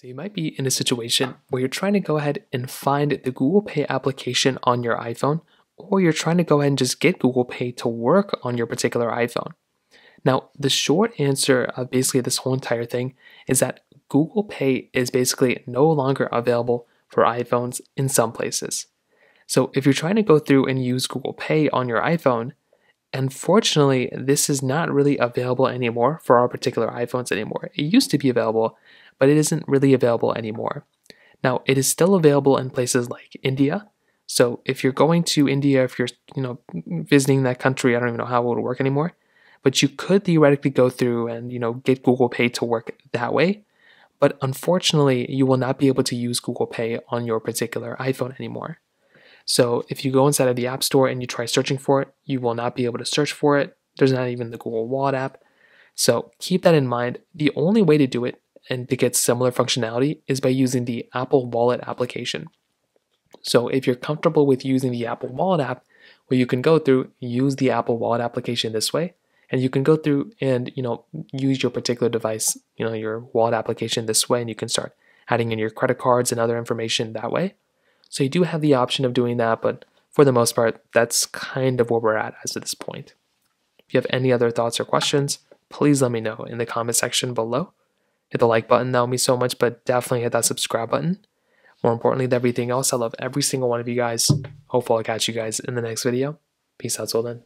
So you might be in a situation where you're trying to go ahead and find the Google Pay application on your iPhone, or you're trying to go ahead and just get Google Pay to work on your particular iPhone. Now, the short answer of basically this whole entire thing is that Google Pay is basically no longer available for iPhones in some places. So if you're trying to go through and use Google Pay on your iPhone, unfortunately, this is not really available anymore for our particular iPhones anymore. It used to be available, but it isn't really available anymore. Now, it is still available in places like India. So if you're going to India, if you're visiting that country, I don't even know how it would work anymore. But you could theoretically go through and get Google Pay to work that way. But unfortunately, you will not be able to use Google Pay on your particular iPhone anymore. So if you go inside of the App Store and you try searching for it, you will not be able to search for it. There's not even the Google Wallet app. So keep that in mind. The only way to do it and to get similar functionality is by using the Apple Wallet application. So if you're comfortable with using the Apple Wallet app, where you can go through, use the Apple Wallet application this way, and you can go through and use your particular device, your wallet application this way, and you can start adding in your credit cards and other information that way. So you do have the option of doing that, but for the most part, that's kind of where we're at as of this point. If you have any other thoughts or questions, please let me know in the comment section below. Hit the like button, that would mean so much, but definitely hit that subscribe button. More importantly than everything else, I love every single one of you guys. Hopefully I'll catch you guys in the next video. Peace out till then.